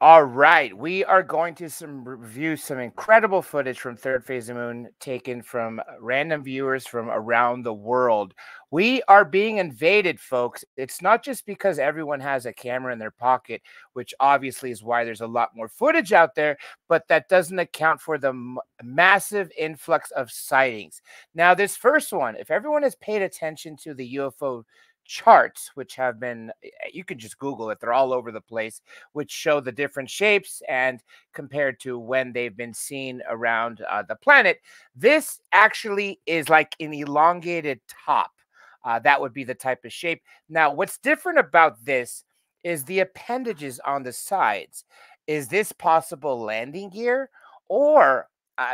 All right, we are going to review some incredible footage from Third Phase of the Moon taken from random viewers from around the world. We are being invaded, folks. It's not just because everyone has a camera in their pocket, which obviously is why there's a lot more footage out there, but that doesn't account for the massive influx of sightings. Now, this first one, if everyone has paid attention to the UFO charts, which have been, you can just Google it, they're all over the place, which show the different shapes and compared to when they've been seen around the planet. This actually is like an elongated top. That would be the type of shape. Now, what's different about this is the appendages on the sides. Is this possible landing gear? Or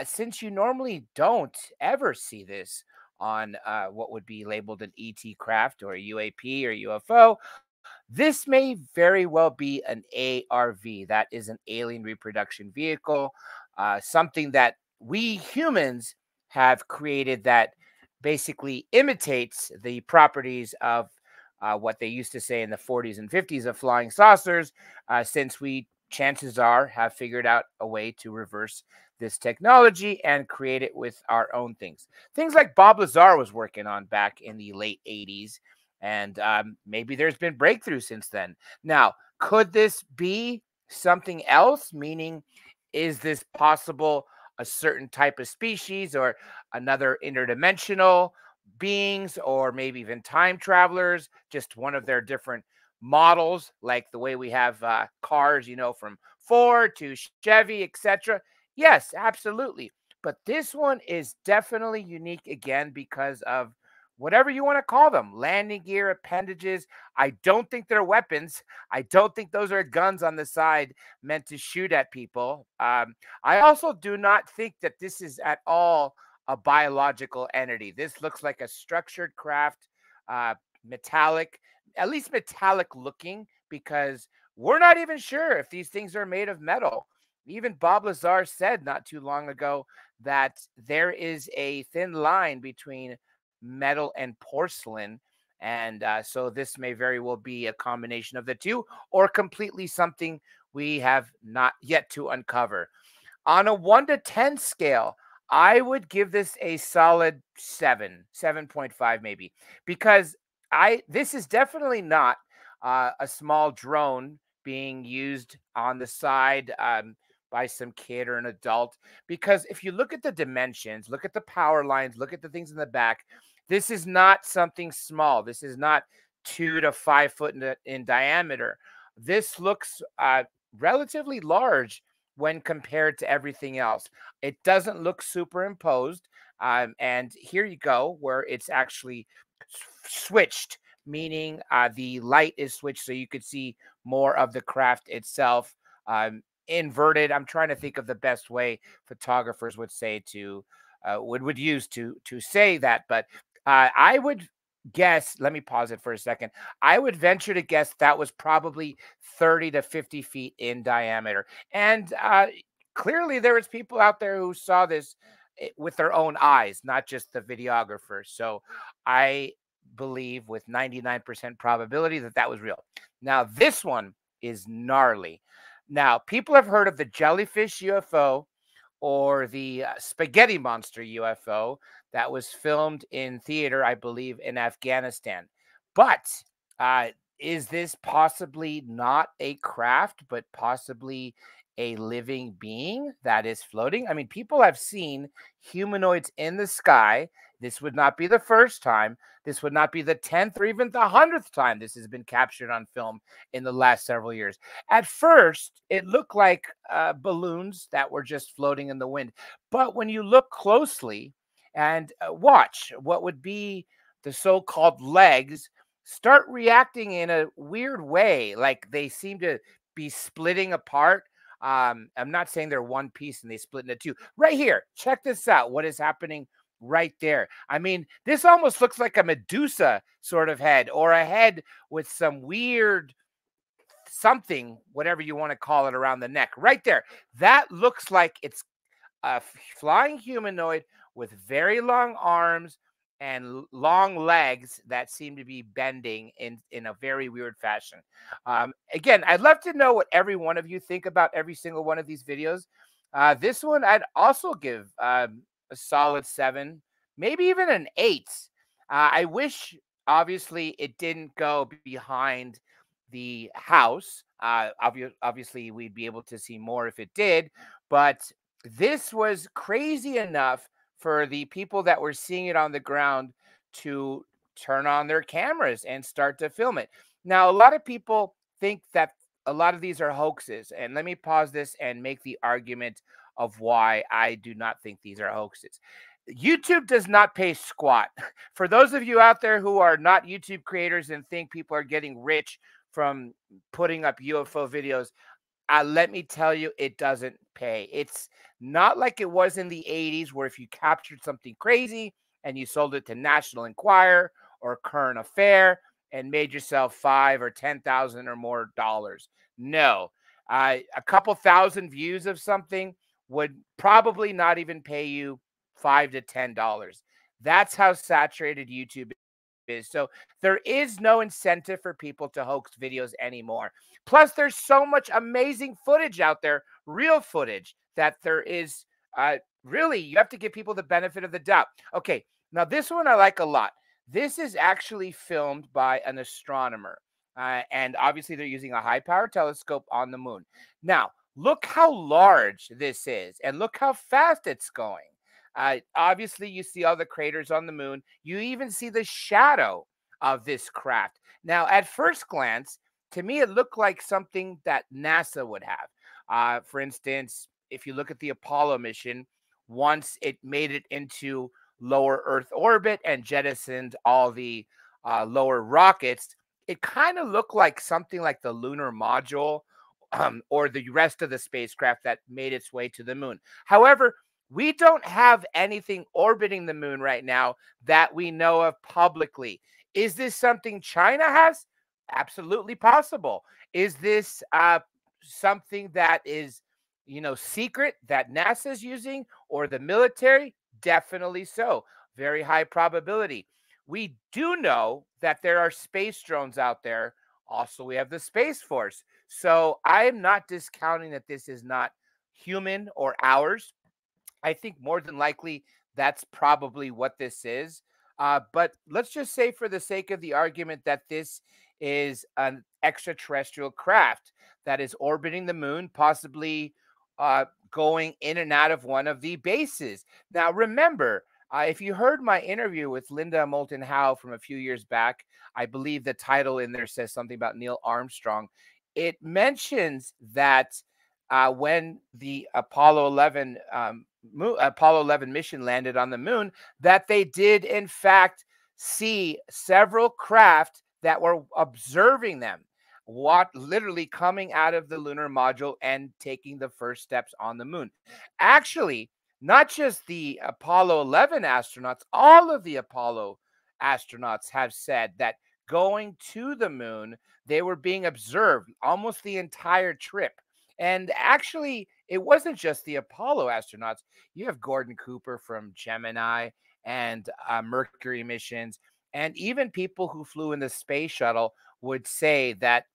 since you normally don't ever see this on what would be labeled an ET craft or a UAP or UFO, this may very well be an ARV. That is an alien reproduction vehicle, something that we humans have created that basically imitates the properties of what they used to say in the 40s and 50s of flying saucers, since we, chances are, have figured out a way to reverse this technology and create it with our own things. Things like Bob Lazar was working on back in the late 80s, and maybe there's been breakthroughs since then. Now, could this be something else? Meaning, is this possible a certain type of species or another interdimensional beings, or maybe even time travelers, just one of their different models, like the way we have cars, you know, from Ford to Chevy, etc. Yes, absolutely. But this one is definitely unique again because of whatever you want to call them, landing gear, appendages. I don't think they're weapons. I don't think those are guns on the side meant to shoot at people. I also do not think that this is at all a biological entity. This looks like a structured craft, metallic, at least metallic looking, because we're not even sure if these things are made of metal. Even Bob Lazar said not too long ago that there is a thin line between metal and porcelain, and so this may very well be a combination of the two, or completely something we have not yet to uncover. On a 1 to 10 scale, I would give this a solid 7, 7.5 maybe, because this is definitely not a small drone being used on the side by some kid or an adult. Because if you look at the dimensions, look at the power lines, look at the things in the back, this is not something small. This is not 2 to 5 foot in diameter. This looks relatively large when compared to everything else. It doesn't look superimposed. And here you go, where it's actually switched, meaning the light is switched so you could see more of the craft itself. Inverted. I'm trying to think of the best way photographers would say to would use to say that, but I would guess, let me pause it for a second, I would venture to guess that was probably 30 to 50 feet in diameter. And clearly there was people out there who saw this with their own eyes, not just the videographer. So I believe with 99% probability that that was real. Now, this one is gnarly. Now, people have heard of the jellyfish UFO or the spaghetti monster UFO that was filmed in theater, I believe, in Afghanistan. But is this possibly not a craft, but possibly a living being that is floating? I mean, people have seen humanoids in the sky. This would not be the first time. This would not be the 10th or even the 100th time this has been captured on film in the last several years. At first, it looked like balloons that were just floating in the wind. But when you look closely and watch what would be the so-called legs start reacting in a weird way, like they seem to be splitting apart. I'm not saying they're one piece and they split into two. Right here, check this out. What is happening right there? I mean, this almost looks like a Medusa sort of head, or a head with some weird something, whatever you want to call it, around the neck. Right there. That looks like it's a flying humanoid with very long arms and long legs that seem to be bending in a very weird fashion. Again, I'd love to know what every one of you think about every single one of these videos. This one I'd also give a solid 7, maybe even an 8. I wish, obviously, it didn't go behind the house. Obviously, we'd be able to see more if it did. But this was crazy enough for the people that were seeing it on the ground to turn on their cameras and start to film it. Now, a lot of people think that a lot of these are hoaxes. And let me pause this and make the argument of why I do not think these are hoaxes. YouTube does not pay squat. For those of you out there who are not YouTube creators and think people are getting rich from putting up UFO videos, let me tell you, it doesn't pay. It's not like it was in the 80s, where if you captured something crazy and you sold it to National Enquirer or Current Affair and made yourself $5,000 or $10,000 or more dollars. No, a couple thousand views of something would probably not even pay you $5 to $10. That's how saturated YouTube is. So there is no incentive for people to hoax videos anymore. Plus, there's so much amazing footage out there, real footage, that there is really, you have to give people the benefit of the doubt. Okay, now this one I like a lot. This is actually filmed by an astronomer. And obviously they're using a high-power telescope on the moon. Now, look how large this is and look how fast it's going. Obviously, you see all the craters on the moon. You even see the shadow of this craft. Now, at first glance, to me, it looked like something that NASA would have. For instance, if you look at the Apollo mission, once it made it into lower Earth orbit and jettisoned all the lower rockets, it kind of looked like something like the lunar module or the rest of the spacecraft that made its way to the moon. However, we don't have anything orbiting the moon right now that we know of publicly. Is this something China has? Absolutely possible. Is this something that is, you know, secret that NASA's using or the military? Definitely so. Very high probability. We do know that there are space drones out there. Also, we have the Space Force. So I'm not discounting that this is not human or ours. I think more than likely that's probably what this is. But let's just say for the sake of the argument that this is an extraterrestrial craft that is orbiting the moon, possibly going in and out of one of the bases. Now, remember, if you heard my interview with Linda Moulton Howe from a few years back, I believe the title in there says something about Neil Armstrong. It mentions that when the Apollo 11 mission landed on the moon, that they did in fact see several craft that were observing them, literally coming out of the lunar module and taking the first steps on the moon. Actually, not just the Apollo 11 astronauts, all of the Apollo astronauts have said that going to the moon, they were being observed almost the entire trip. And actually, it wasn't just the Apollo astronauts. You have Gordon Cooper from Gemini and Mercury missions. And even people who flew in the space shuttle would say that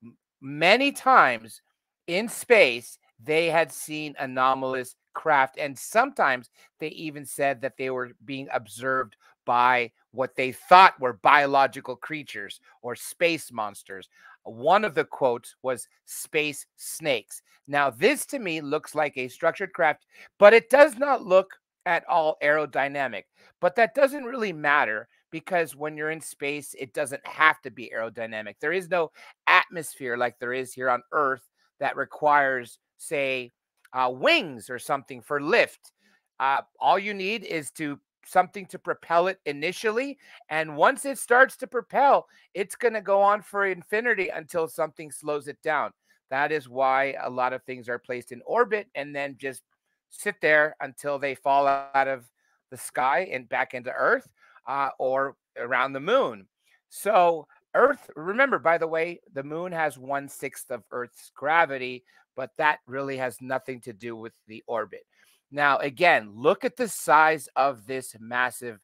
many times in space, they had seen anomalous craft. And sometimes they even said that they were being observed by what they thought were biological creatures or space monsters. One of the quotes was space snakes. Now, this to me looks like a structured craft, but it does not look at all aerodynamic. But that doesn't really matter, because when you're in space, it doesn't have to be aerodynamic. There is no atmosphere like there is here on Earth that requires, say, wings or something for lift. All you need is something to propel it initially. And once it starts to propel, it's going to go on for infinity until something slows it down. That is why a lot of things are placed in orbit and then just sit there until they fall out of the sky and back into Earth or around the moon. So Earth, remember, by the way, the moon has 1/6 of Earth's gravity, but that really has nothing to do with the orbit. Now, again, look at the size of this massive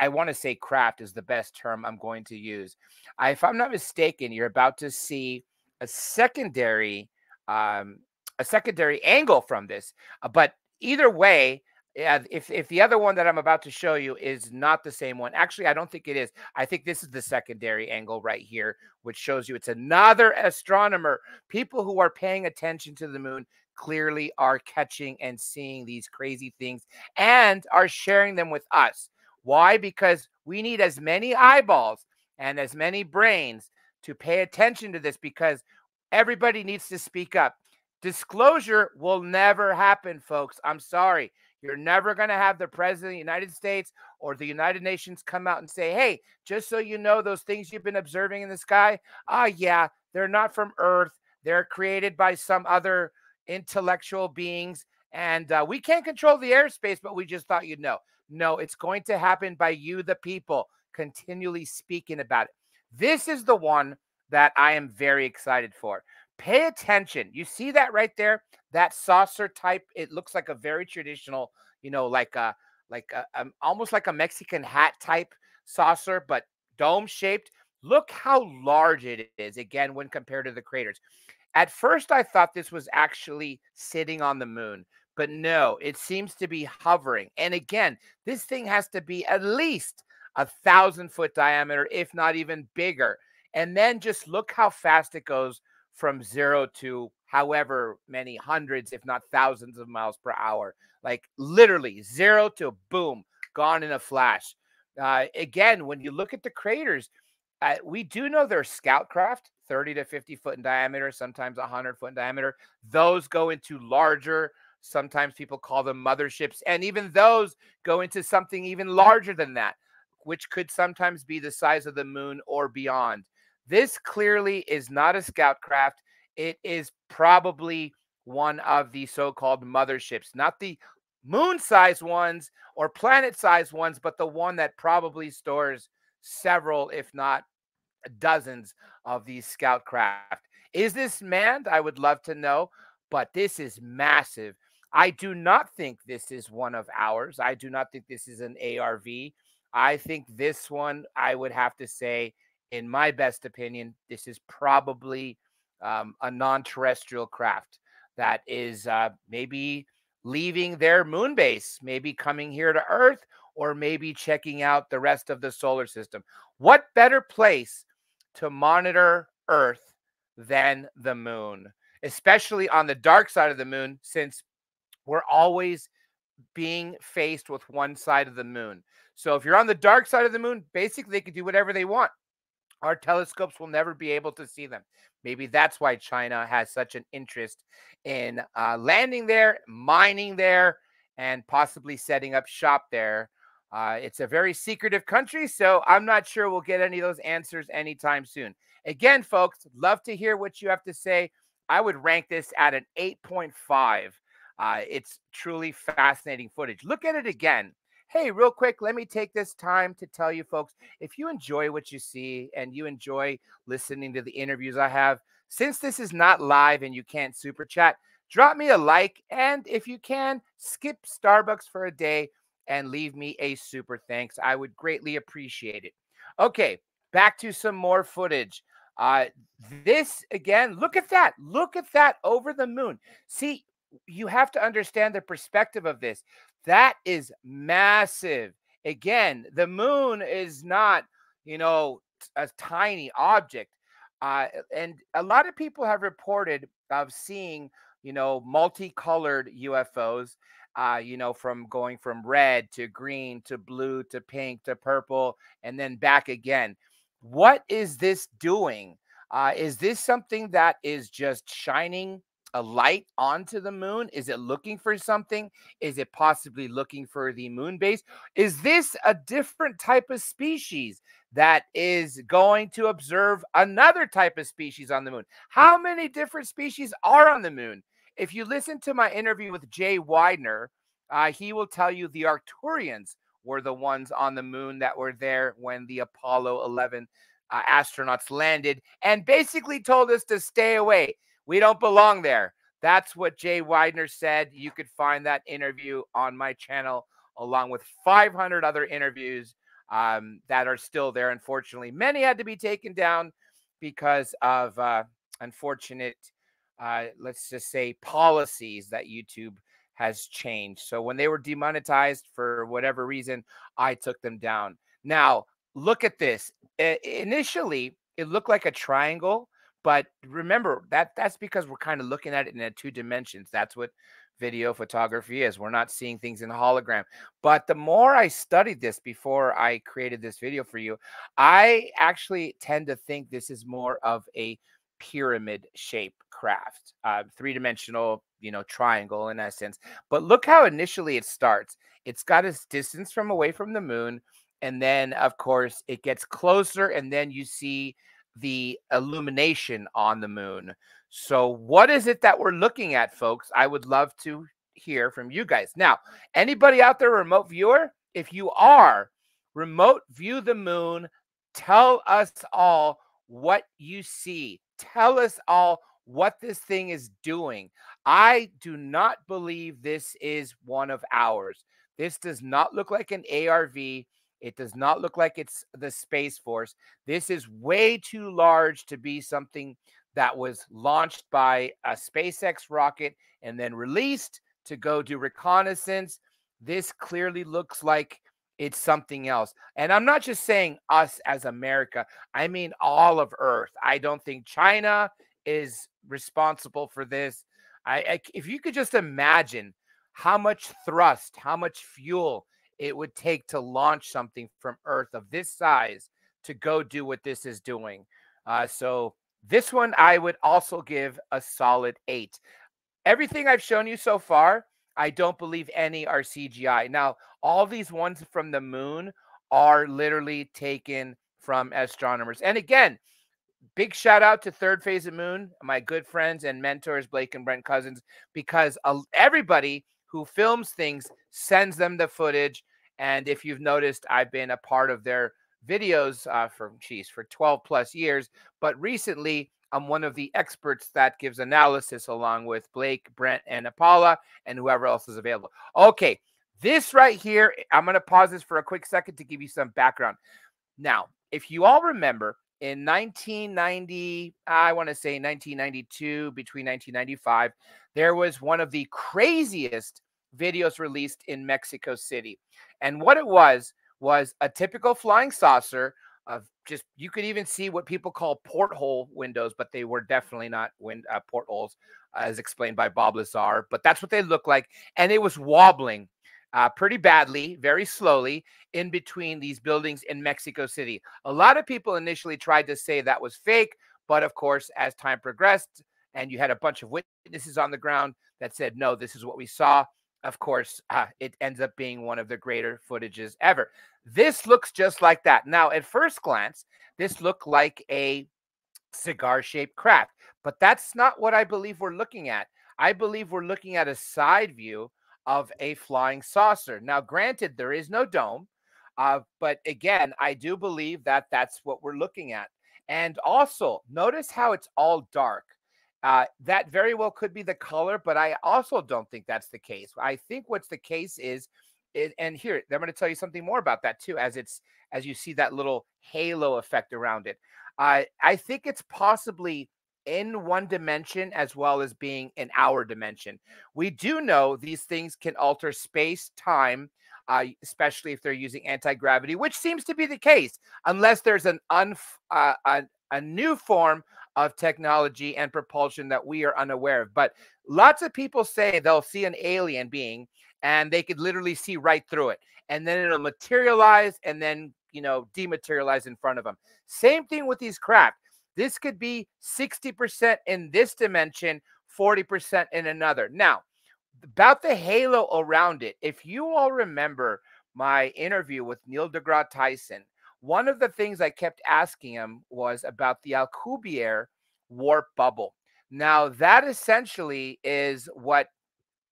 I want to say craft is the best term I'm going to use. If I'm not mistaken, you're about to see a secondary angle from this. But either way, if the other one that I'm about to show you is not the same one, actually, I don't think it is. I think this is the secondary angle right here, which shows you it's another astronomer. People who are paying attention to the moon clearly are catching and seeing these crazy things and are sharing them with us. Why? Because we need as many eyeballs and as many brains to pay attention to this, because everybody needs to speak up. Disclosure will never happen, folks. I'm sorry. You're never going to have the President of the United States or the United Nations come out and say, hey, just so you know, those things you've been observing in the sky, yeah, they're not from Earth. They're created by some other intellectual beings, and we can't control the airspace, but we just thought you'd know. No, it's going to happen by you, the people, continually speaking about it. This is the one that I am very excited for. Pay attention. You see that right there? That saucer type. It looks like a very traditional, you know, almost like a Mexican hat type saucer, but dome shaped. Look how large it is, again, when compared to the craters. At first, I thought this was actually sitting on the moon. But no, it seems to be hovering. And again, this thing has to be at least 1,000-foot diameter, if not even bigger. And then just look how fast it goes from zero to however many hundreds, if not thousands of miles per hour. Like literally zero to boom, gone in a flash. Again, when you look at the craters, we do know they're scout craft, 30 to 50 foot in diameter, sometimes 100 foot in diameter. Those go into larger. Sometimes people call them motherships, and even those go into something even larger than that, which could sometimes be the size of the moon or beyond. This clearly is not a scout craft. It is probably one of the so-called motherships, not the moon-sized ones or planet-sized ones, but the one that probably stores several, if not dozens, of these scout craft. Is this manned? I would love to know, but this is massive. I do not think this is one of ours. I do not think this is an ARV. I think this one, I would have to say, in my best opinion, this is probably a non-terrestrial craft that is maybe leaving their moon base, maybe coming here to Earth, or maybe checking out the rest of the solar system. What better place to monitor Earth than the moon, especially on the dark side of the moon, since we're always being faced with one side of the moon. So if you're on the dark side of the moon, basically they can do whatever they want. Our telescopes will never be able to see them. Maybe that's why China has such an interest in landing there, mining there, and possibly setting up shop there. It's a very secretive country, so I'm not sure we'll get any of those answers anytime soon. Again, folks, love to hear what you have to say. I would rank this at an 8.5. It's truly fascinating footage. Look at it again. Hey, real quick, let me take this time to tell you folks, if you enjoy what you see and you enjoy listening to the interviews I have, since this is not live and you can't super chat, drop me a like, and if you can, skip Starbucks for a day and leave me a super thanks. I would greatly appreciate it. Okay, back to some more footage. This again, look at that. Look at that over the moon. See, you have to understand the perspective of this. That is massive. Again, the moon is not, you know, a tiny object. And a lot of people have reported of seeing, you know, multicolored UFOs, you know, from going from red to green to blue to pink to purple and then back again. What is this doing? Is this something that is just shining a light onto the moon? Is it looking for something? Is it possibly looking for the moon base? Is this a different type of species that is going to observe another type of species on the moon? How many different species are on the moon? If you listen to my interview with Jay Weidner, he will tell you the Arcturians were the ones on the moon that were there when the Apollo 11 astronauts landed and basically told us to stay away. We don't belong there. That's what Jay Weidner said. You could find that interview on my channel along with 500 other interviews that are still there. Unfortunately, many had to be taken down because of unfortunate, let's just say, policies that YouTube has changed. So when they were demonetized for whatever reason, I took them down. Now, look at this. Initially, it looked like a triangle, but remember that's because we're kind of looking at it in two dimensions. That's what video photography is. We're not seeing things in hologram. But the more I studied this before I created this video for you, I actually tend to think this is more of a pyramid shape craft, three-dimensional, triangle in essence. But look how initially it starts. It's got its distance from away from the moon, and then of course it gets closer, and then you see the illumination on the moon. So what is it that we're looking at, folks? I would love to hear from you guys. Now, anybody out there, remote viewer, if you are remote view the moon, tell us all what you see. Tell us all what this thing is doing. I do not believe this is one of ours. This does not look like an ARV. It does not look like it's the Space Force. This is way too large to be something that was launched by a SpaceX rocket and then released to go do reconnaissance. This clearly looks like it's something else. And I'm not just saying us as America. I mean all of Earth. I don't think China is responsible for this. If you could just imagine how much thrust, how much fuel it would take to launch something from Earth of this size to go do what this is doing. So this one, I would also give a solid 8. Everything I've shown you so far, I don't believe any are CGI. Now, all these ones from the moon are literally taken from astronomers. And again, big shout out to Third Phase of the Moon, my good friends and mentors, Blake and Brent Cousins, because everybody who films things sends them the footage. And if you've noticed, I've been a part of their videos for 12 plus years. But recently, I'm one of the experts that gives analysis along with Blake, Brent, and Apollo, and whoever else is available. Okay, this right here, I'm going to pause this for a quick second to give you some background. Now, if you all remember, in 1992, between 1995, there was one of the craziest videos released in Mexico City. And what it was a typical flying saucer of just, you could even see what people call porthole windows, but they were definitely not portholes, as explained by Bob Lazar, but that's what they look like. And it was wobbling pretty badly, very slowly, in between these buildings in Mexico City. A lot of people initially tried to say that was fake, but of course, as time progressed, and you had a bunch of witnesses on the ground that said, no, this is what we saw. Of course, it ends up being one of the greater footages ever. This looks just like that. Now, at first glance, this looked like a cigar-shaped craft, but that's not what I believe we're looking at. I believe we're looking at a side view of a flying saucer. Now, granted, there is no dome, but again, I do believe that that's what we're looking at. And also, notice how it's all dark. That very well could be the color, but I also don't think that's the case. I think what's the case is, and here, I'm going to tell you something more about that too, as you see that little halo effect around it. I think it's possibly in one dimension as well as being in our dimension. We do know these things can alter space, time, especially if they're using anti-gravity, which seems to be the case, unless there's a new form of technology and propulsion that we are unaware of. But lots of people say they'll see an alien being and they could literally see right through it, and then it'll materialize and then, dematerialize in front of them. Same thing with these craft. This could be 60% in this dimension, 40% in another. Now, about the halo around it, if you all remember my interview with Neil deGrasse Tyson, one of the things I kept asking him was about the Alcubierre warp bubble. Now, that essentially is what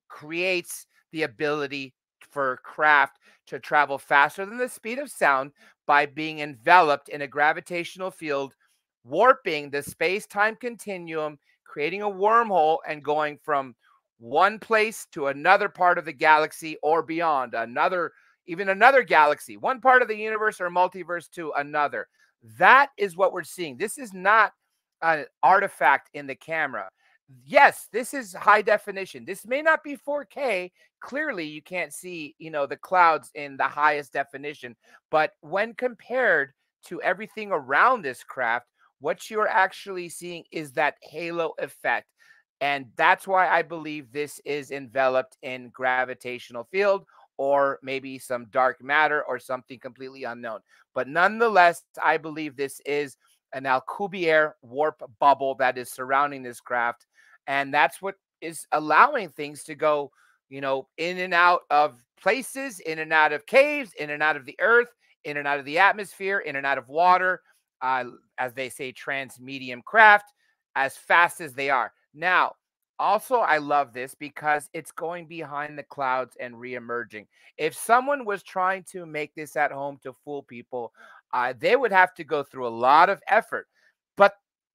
creates the ability for craft to travel faster than the speed of sound by being enveloped in a gravitational field, warping the space-time continuum, creating a wormhole, and going from one place to another part of the galaxy or beyond, another even another galaxy, one part of the universe or multiverse to another. That is what we're seeing. This is not an artifact in the camera. Yes, this is high definition. This may not be 4K. Clearly, you can't see, you know, the clouds in the highest definition. But when compared to everything around this craft, what you're actually seeing is that halo effect. And that's why I believe this is enveloped in gravitational field or maybe some dark matter or something completely unknown. But nonetheless, I believe this is an Alcubierre warp bubble that is surrounding this craft. And that's what is allowing things to go, you know, in and out of places, in and out of caves, in and out of the earth, in and out of the atmosphere, in and out of water, as they say, transmedium craft, as fast as they are. Now, also, I love this because it's going behind the clouds and reemerging. If someone was trying to make this at home to fool people, they would have to go through a lot of effort. But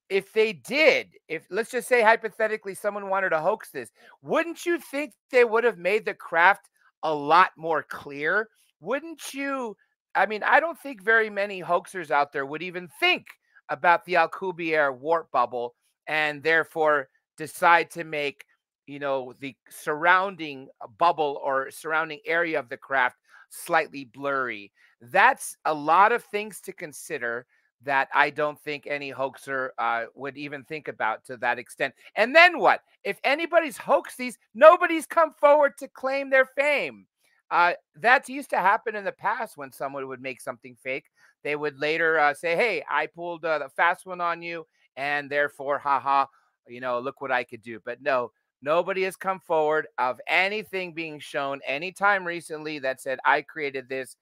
if they did, if let's just say hypothetically someone wanted to hoax this, wouldn't you think they would have made the craft a lot more clear? Wouldn't you? I mean, I don't think very many hoaxers out there would even think about the Alcubierre warp bubble and therefore decide to make, you know, the surrounding bubble or surrounding area of the craft slightly blurry. That's a lot of things to consider that I don't think any hoaxer would even think about to that extent. And then what? If anybody's hoaxed these, nobody's come forward to claim their fame. That used to happen in the past when someone would make something fake. They would later say, hey, I pulled the fast one on you, and therefore, haha, you know, look what I could do. But no, nobody has come forward of anything being shown anytime recently that said, I created this.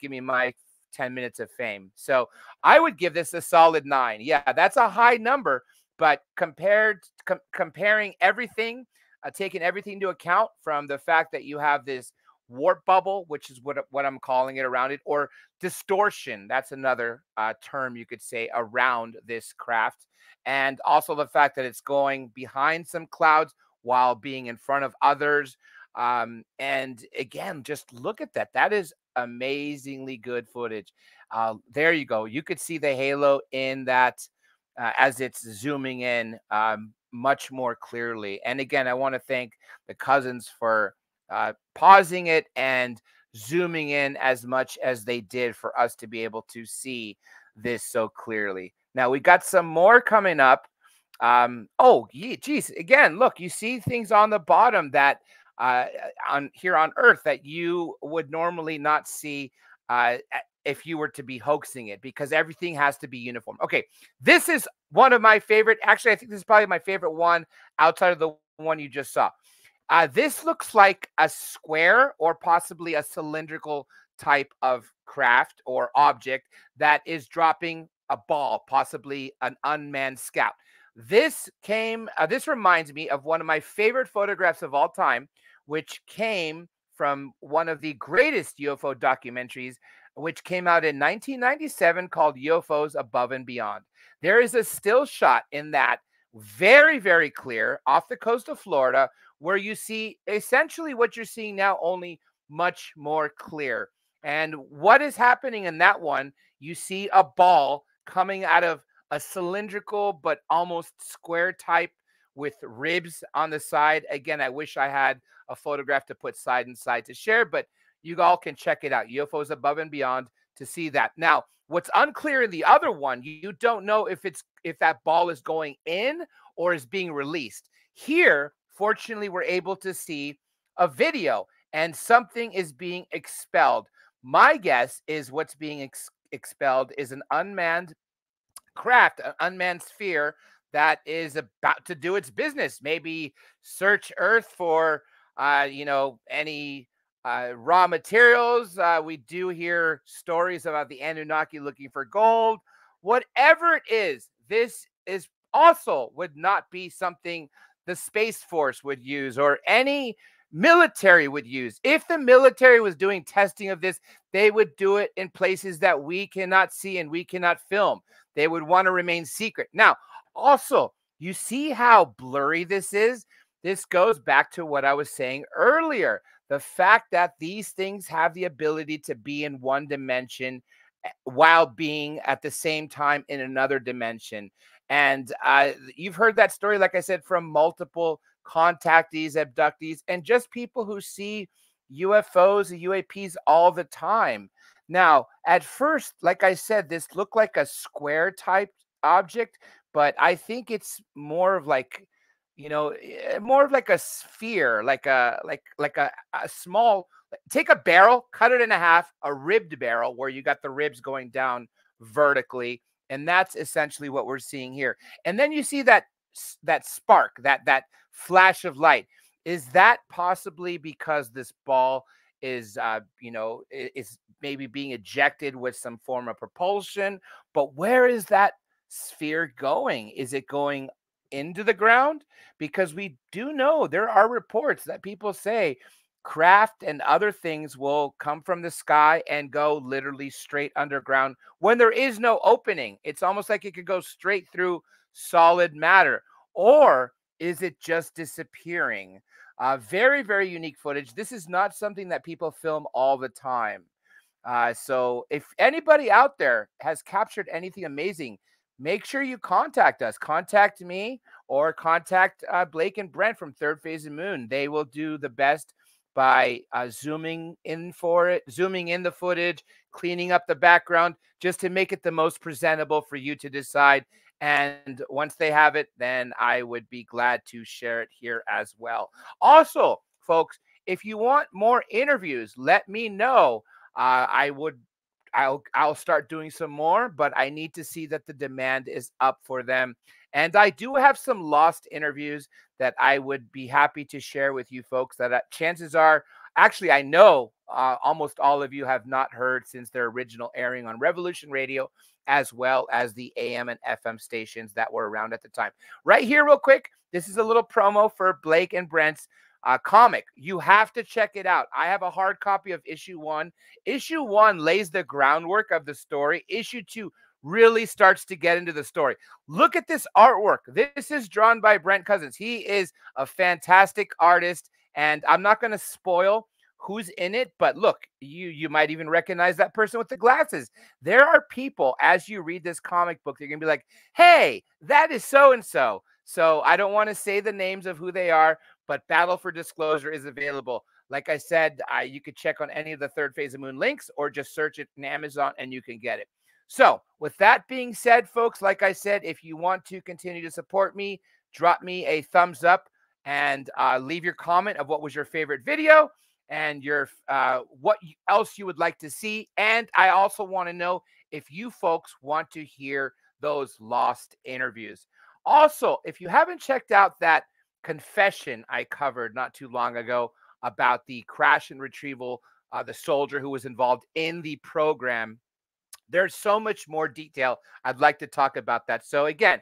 Give me my 10 minutes of fame. So I would give this a solid 9. Yeah, that's a high number, but comparing everything, taking everything into account, from the fact that you have this warp bubble, which is what I'm calling it, around it, or distortion. That's another term you could say around this craft. And also the fact that it's going behind some clouds while being in front of others. And again, just look at that. That is amazingly good footage. There you go. You could see the halo in that as it's zooming in much more clearly. And again, I want to thank the Cousins for pausing it and zooming in as much as they did for us to be able to see this so clearly. Now, we got some more coming up. Oh, geez. Again, look, you see things on the bottom that on here on Earth that you would normally not see if you were to be hoaxing it, because everything has to be uniform. Okay, this is one of my favorite. Actually, I think this is probably my favorite one outside of the one you just saw. This looks like a square or possibly a cylindrical type of craft or object that is dropping a ball, possibly an unmanned scout. This came, this reminds me of one of my favorite photographs of all time, which came from one of the greatest UFO documentaries, which came out in 1997 called UFOs Above and Beyond. There is a still shot in that, very, very clear, off the coast of Florida, where you see essentially what you're seeing now, only much more clear. And what is happening in that one, you see a ball coming out of a cylindrical but almost square type with ribs on the side. Again, I wish I had a photograph to put side and side to share, but you all can check it out. UFOs Above and Beyond to see that. Now, what's unclear in the other one, you don't know if that ball is going in or is being released. Here, fortunately, we're able to see a video and something is being expelled. My guess is what's being expelled is an unmanned craft, an unmanned sphere that is about to do its business. Maybe search Earth for, you know, any raw materials. We do hear stories about the Anunnaki looking for gold. Whatever it is, this is also would not be something the Space Force would use or any military would use. If the military was doing testing of this, they would do it in places that we cannot see and we cannot film. They would want to remain secret. Now, also, you see how blurry this is? This goes back to what I was saying earlier. The fact that these things have the ability to be in one dimension while being at the same time in another dimension. And you've heard that story, like I said, from multiple contactees, abductees, and just people who see UFOs and UAPs all the time. Now, at first, like I said, this looked like a square type object, but I think it's more of like, you know, more of like a sphere, like a small, take a barrel, cut it in half, a ribbed barrel where you got the ribs going down vertically. And that's essentially what we're seeing here. And then you see that spark, that flash of light. Is that possibly because this ball is, you know, is maybe being ejected with some form of propulsion? But where is that sphere going? Is it going into the ground? Because we do know there are reports that people say craft and other things will come from the sky and go literally straight underground when there is no opening. It's almost like it could go straight through solid matter. Or is it just disappearing? Very, very unique footage. This is not something that people film all the time. So if anybody out there has captured anything amazing, make sure you contact us. Contact me or contact Blake and Brent from Third Phase of the Moon. They will do the best by zooming in for it, zooming in the footage, cleaning up the background, just to make it the most presentable for you to decide. And once they have it, then I would be glad to share it here as well. Also, folks, if you want more interviews, let me know. I'll start doing some more, but I need to see that the demand is up for them. And I do have some lost interviews that I would be happy to share with you folks that chances are, actually, I know almost all of you have not heard since their original airing on Revolution Radio, as well as the AM and FM stations that were around at the time. Right here, real quick, this is a little promo for Blake and Brent's comic. You have to check it out. I have a hard copy of issue 1. Issue 1 lays the groundwork of the story. Issue 2 really starts to get into the story. Look at this artwork. This is drawn by Brent Cousins. He is a fantastic artist, and I'm not going to spoil who's in it, but look, you might even recognize that person with the glasses. There are people, as you read this comic book, they're going to be like, hey, that is so-and-so. So I don't want to say the names of who they are, but Battle for Disclosure is available. Like I said, you could check on any of the Third Phase of Moon links or just search it on Amazon and you can get it. So with that being said, folks, like I said, if you want to continue to support me, drop me a thumbs up and leave your comment of what was your favorite video and your what else you would like to see. And I also want to know if you folks want to hear those lost interviews. Also, if you haven't checked out that confession I covered not too long ago about the crash and retrieval, the soldier who was involved in the program. There's so much more detail. I'd like to talk about that. So again,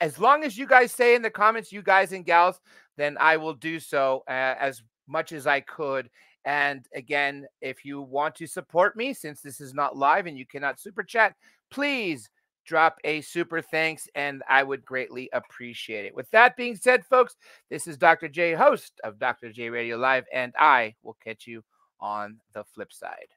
as long as you guys say in the comments, you guys and gals, then I will do so as much as I could. And again, if you want to support me, since this is not live and you cannot super chat, please drop a super thanks, and I would greatly appreciate it. With that being said, folks, this is Dr. J, host of Dr. J Radio Live, and I will catch you on the flip side.